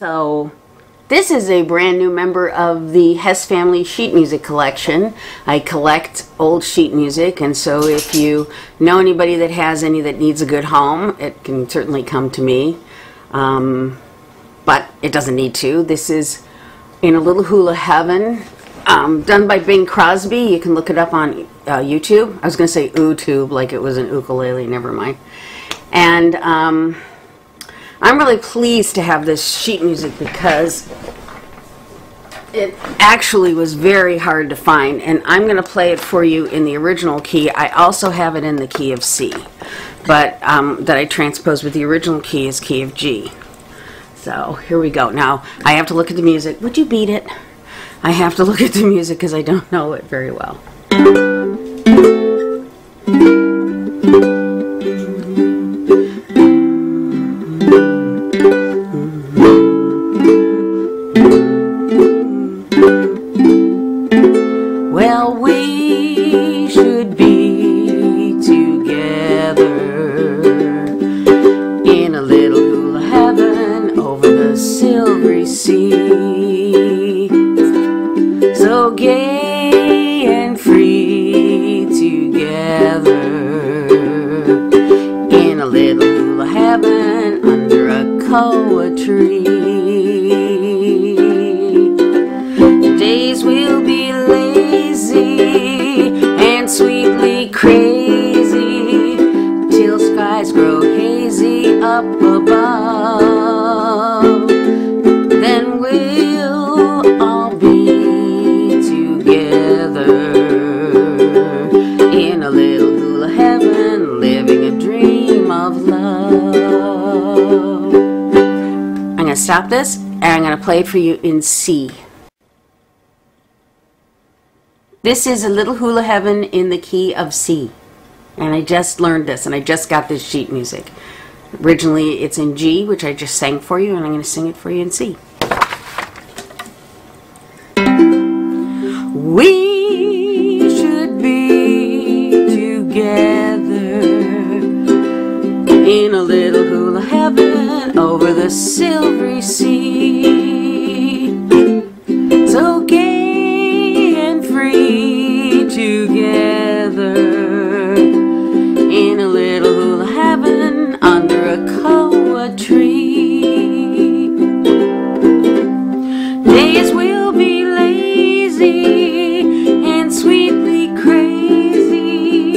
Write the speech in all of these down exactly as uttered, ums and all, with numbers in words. So this is a brand new member of the Hess Family sheet music collection. I collect old sheet music, and so if you know anybody that has any that needs a good home, it can certainly come to me. Um, but it doesn't need to. This is in a Little Hula Heaven, um, done by Bing Crosby. You can look it up on uh, YouTube. I was going to say OoTube like it was an ukulele, never mind. And um, I'm really pleased to have this sheet music because it actually was very hard to find, and I'm going to play it for you in the original key. I also have it in the key of C, but um, that I transposed with the original key is key of G. So here we go. Now I have to look at the music. Would you beat it? I have to look at the music because I don't know it very well. Well, we should be together in a little hula heaven over the silvery sea, so gay and free together in a little hula heaven under a koa tree. The days will be and sweetly crazy till skies grow hazy up above. Then we'll all be together in a little hula heaven, living a dream of love. I'm going to stop this and I'm going to play it for you in C. This is a Little Hula Heaven in the key of C. And I just learned this, and I just got this sheet music. Originally it's in G, which I just sang for you, and I'm going to sing it for you in C. We should be together in a little hula heaven over the silvery sea. So gay together in a little hula heaven under a koa tree. Days will be lazy and sweetly crazy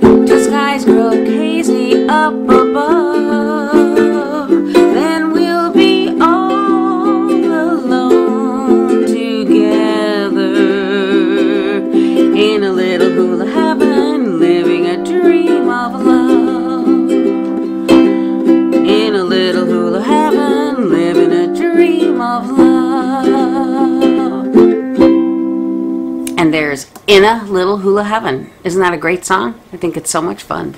till skies grow hazy up above. Then we'll be all alone together in a little hula heaven, living a dream of love. In a little hula heaven, living a dream of love. And there's In a Little Hula Heaven. Isn't that a great song? I think it's so much fun.